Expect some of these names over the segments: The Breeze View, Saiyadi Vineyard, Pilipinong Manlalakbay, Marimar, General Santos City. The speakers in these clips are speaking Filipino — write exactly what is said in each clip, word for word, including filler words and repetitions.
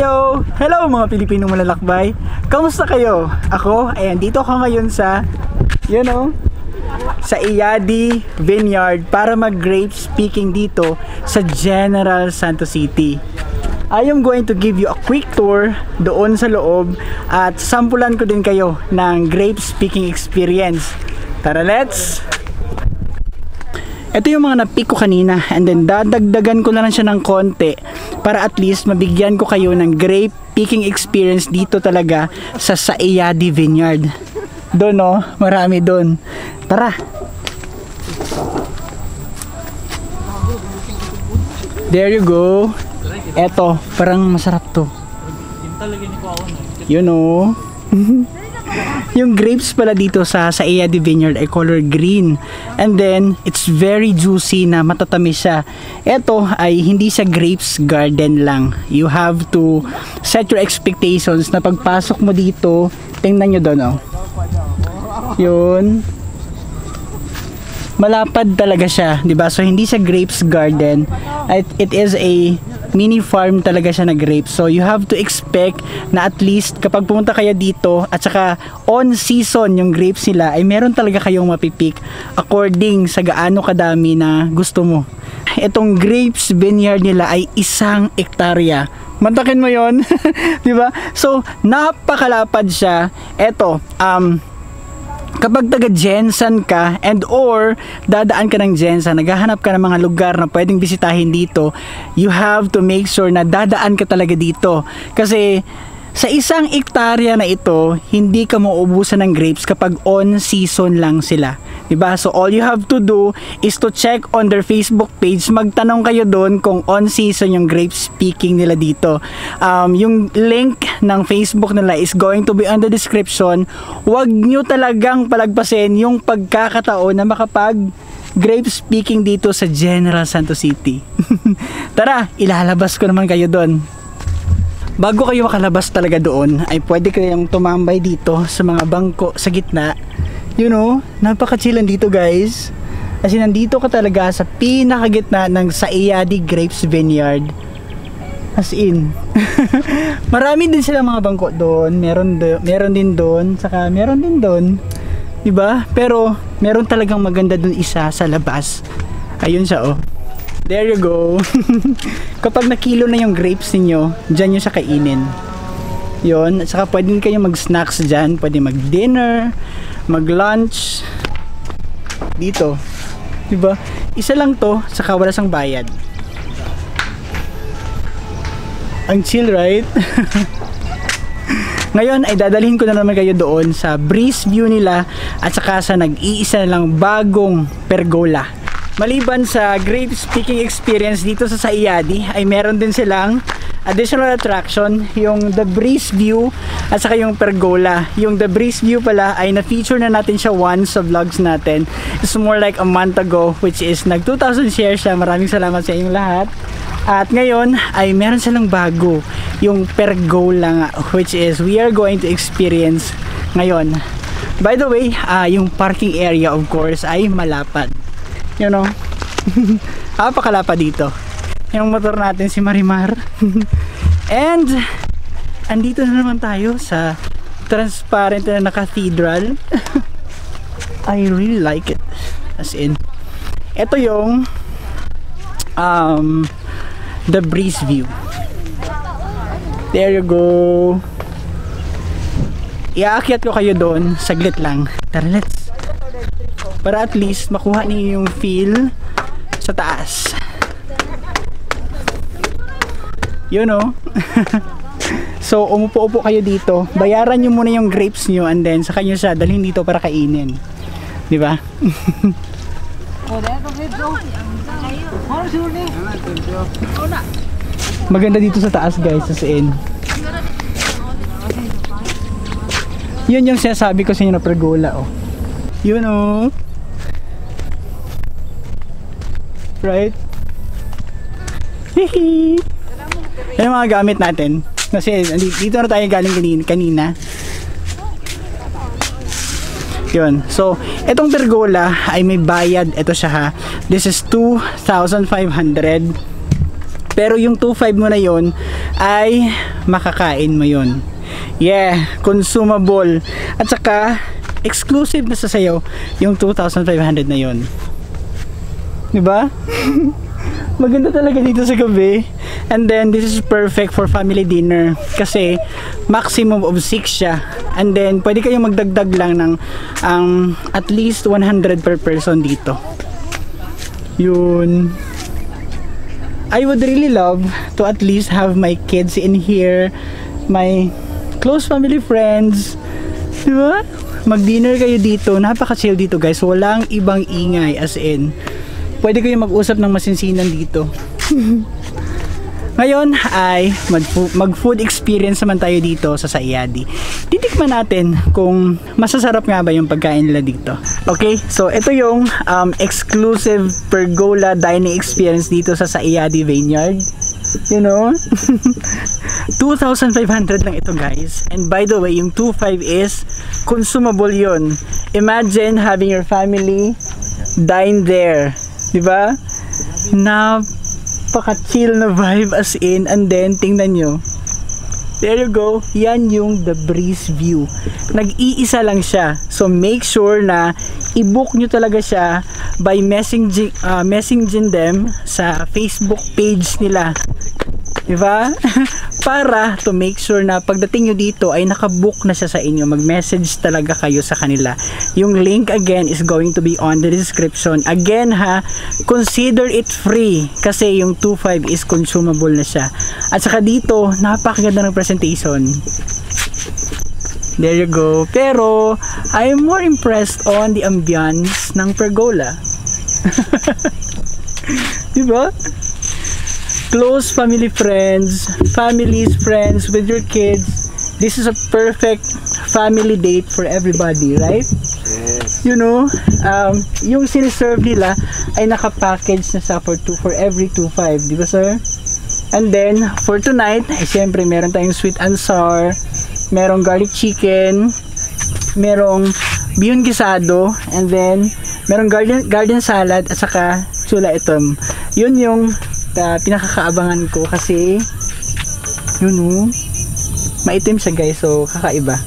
Heyo! Hello mga Pilipinong Manlalakbay! Kamusta kayo? Ako, ayan, dito ako ngayon sa, you know, sa Saiyadi Vineyard para mag-grape picking dito sa General Santos City. I am going to give you a quick tour doon sa loob at sampulan ko din kayo ng grape picking experience. Tara, let's! Ito yung mga napiko kanina, and then dadagdagan ko na lang siya ng konti para at least mabigyan ko kayo ng grape picking experience dito talaga sa Saiyadi Vineyard. Doon oh, marami doon. Tara! There you go. Eto, parang masarap to. You know. Yung grapes pala dito sa Saiyadi Vineyard ay color green, and then it's very juicy na matatamis siya. Ito ay hindi sa grapes garden lang. You have to set your expectations na pagpasok mo dito, tingnan nyo doon oh. Yun. Malapad talaga siya, di ba? So hindi sa grapes garden. It, it is a mini farm talaga siya na grapes. So you have to expect na at least kapag pumunta kayo dito at saka on season yung grapes nila ay meron talaga kayong mapipik according sa gaano kadami na gusto mo. Itong grapes vineyard nila ay isang ektarya. Mantakin mo yon, di ba? So napakalapad siya. Eto, um, kapag taga Jensen ka and or dadaan ka ng Jensen, naghahanap ka ng mga lugar na pwedeng bisitahin dito, you have to make sure na dadaan ka talaga dito. Kasi sa isang ektarya na ito, hindi ka mauubusan ng grapes kapag on season lang sila. Diba? So all you have to do is to check on their Facebook page. Magtanong kayo doon kung on season yung grapes picking nila dito. Um, yung link ng Facebook nila is going to be on the description. Huwag nyo talagang palagpasin yung pagkakataon na makapag grapes picking dito sa General Santos City. Tara, ilalabas ko naman kayo doon. Bago kayo makalabas talaga doon ay pwede kayong tumambay dito sa mga bangko sa gitna. You know, napaka-chillan dito guys. Kasi nandito ka talaga sa pinakagitna ng Saiyadi Grapes Vineyard. As in. Marami din sila mga bangko doon. Meron, do meron din doon. Saka meron din doon. Diba? Pero meron talagang maganda doon isa sa labas. Ayun siya oh. There you go. Kapag nakilo na yung grapes niyo, diyan niyo siya kainin. 'Yon, at saka pwedeng kayo mag-snacks diyan, pwede mag-dinner, mag-lunch dito. 'Di ba? Isa lang 'to, saka wala sang bayad. Ang chill, right? Ngayon ay dadalhin ko na naman kayo doon sa breeze view nila at saka sa nag-iisa na lang bagong pergola. Maliban sa grapes picking experience dito sa Saiyadi ay meron din silang additional attraction, yung The Breeze View at saka yung pergola. Yung The Breeze View pala ay na-feature na natin siya once sa vlogs natin. It's more like a month ago, which is nag two thousand shares siya. Maraming salamat sa inyong lahat. At ngayon ay meron silang bago, yung pergola nga, which is we are going to experience ngayon. By the way, uh, yung parking area of course ay malapad. You know, napakala pa dito. Yung motor natin si Marimar. And, andito na naman tayo sa transparent na cathedral. I really like it. As in, ito yung um, The Breeze View. There you go. Iaakyat ko kayo doon, saglit lang. Tara, let's. Para at least makuha niyo yung feel sa taas. You know? So, umupo-upo kayo dito. Bayaran nyo muna yung grapes nyo and then saka nyo siya dalhin dito para kainin. Di ba? Maganda dito sa taas guys, sa end. Yun yung sinasabi ko sa inyo na pergola oh. You know? Right? Hihi! Yan yung mga gamit natin. Kasi dito na tayo galing kanina. Yun. So, itong pergola ay may bayad. Ito siya ha. This is two thousand five hundred. Pero yung two thousand five hundred mo na yun ay makakain mo yun. Yeah, consumable. At saka exclusive na sa sayo yung two thousand five hundred na yun. Diba? Maganda talaga dito sa gabi. And then this is perfect for family dinner kasi maximum of six siya. And then pwede kayong magdagdag lang ng um, at least one hundred per person dito. Yun. I would really love to at least have my kids in here, my close family friends. Diba? Mag-dinner kayo dito. Napaka-chill dito, guys. Walang ibang ingay, as in. Pwede kayo mag-usap ng masinsinan dito. Ngayon ay mag-food experience naman tayo dito sa Saiyadi. Titikman natin kung masasarap nga ba yung pagkain nila dito. Okay, so ito yung um, exclusive pergola dining experience dito sa Saiyadi Vineyard. You know? two thousand five hundred lang ito, guys. And by the way, yung two thousand five hundred is consumable yun. Imagine having your family dine there. Diba? Napaka-chill na vibe, as in. And then, tingnan nyo. There you go. Yan yung the breeze view. Nag-iisa lang siya. So, make sure na i-book nyo talaga siya by messaging, uh, messaging them sa Facebook page nila. Diba? Para to make sure na pagdating nyo dito ay nakabook na siya sa inyo. Mag-message talaga kayo sa kanila. Yung link again is going to be on the description. Again ha, consider it free kasi yung two thousand five hundred is consumable na siya. At saka dito, napakaganda ng presentation. There you go. Pero, I'm more impressed on the ambience ng pergola. Diba? Close family friends, families, friends with your kids. This is a perfect family date for everybody, right? Yes. You know, um, yung siniserve nila ay nakapackage na sa for, two, for every two thousand five hundred, di ba, sir? And then, for tonight, ay syempre meron tayong sweet and sour, merong garlic chicken, merong bihon gisado, and then merong garden, garden salad, at saka sula itom. Yun yung Uh, pinakakaabangan ko kasi yun oh, maitim siya, guys, so kakaiba.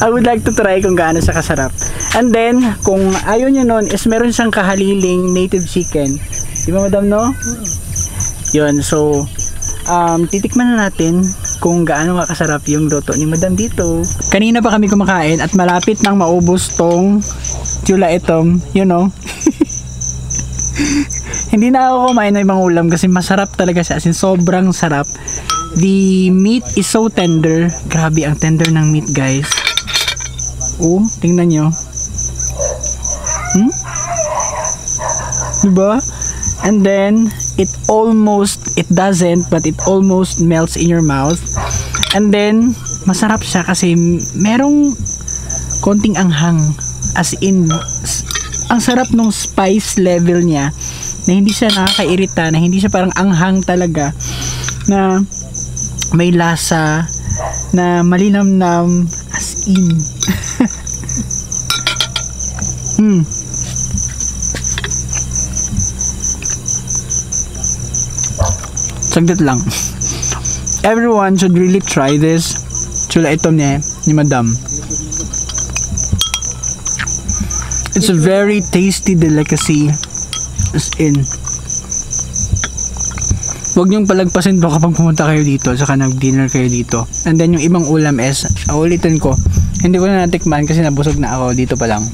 I would like to try kung gaano siya kasarap. And then kung ayaw nyo nun is meron siyang kahaliling native chicken, di ba, madam, no? Mm-hmm. Yun, so um, titikman na natin kung gaano nga kasarap yung luto ni madam dito. Kanina pa kami kumakain at malapit nang maubos tong tula itom, you know. Hindi na ako kumain ng ibang ulam kasi masarap talaga siya. As in, sobrang sarap. The meat is so tender. Grabe ang tender ng meat, guys. Oh, tingnan nyo. Hmm? Diba? And then, it almost, it doesn't, but it almost melts in your mouth. And then, masarap siya kasi merong konting anghang. As in, ang sarap nung spice level niya, na hindi siya nakakairita, na hindi siya parang anghang talaga, na may lasa, na malinamnam, as in. Hmm. Saglit lang. Everyone should really try this. Chula itom niya, ni madam. It's a very tasty delicacy. As in, huwag niyong palagpasin po kapag pumunta kayo dito, saka nag-dinner kayo dito. And then yung ibang ulam is, uh, ulitin ko, hindi ko na natikman kasi nabusog na ako dito pa lang.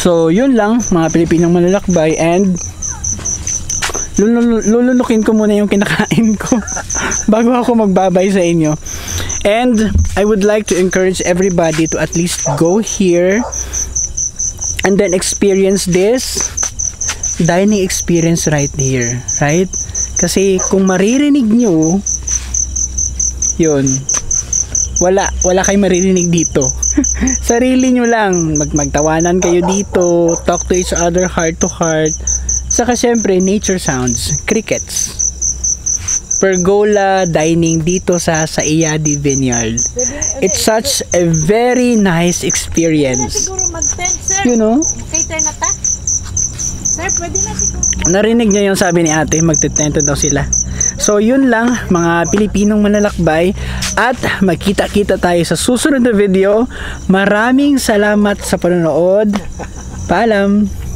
So yun lang, mga Pilipinong Manlalakbay, and lulunukin ko muna yung kinakain ko bago ako magbabay sa inyo. And I would like to encourage everybody to at least go here and then experience this dining experience right here, right? Kasi kung maririnig nyo yun, wala wala kayong maririnig dito. Sarili nyo lang, mag magtawanan kayo dito, talk to each other heart to heart. Saka syempre nature sounds, crickets, pergola dining dito sa Saiyadi Vineyard. It's such a very nice experience. You know? Narinig niyo yung sabi ni ate, magte-tento daw sila. So yun lang mga Pilipinong manlalakbay, at magkita-kita tayo sa susunod na video. Maraming salamat sa panonood. Paalam.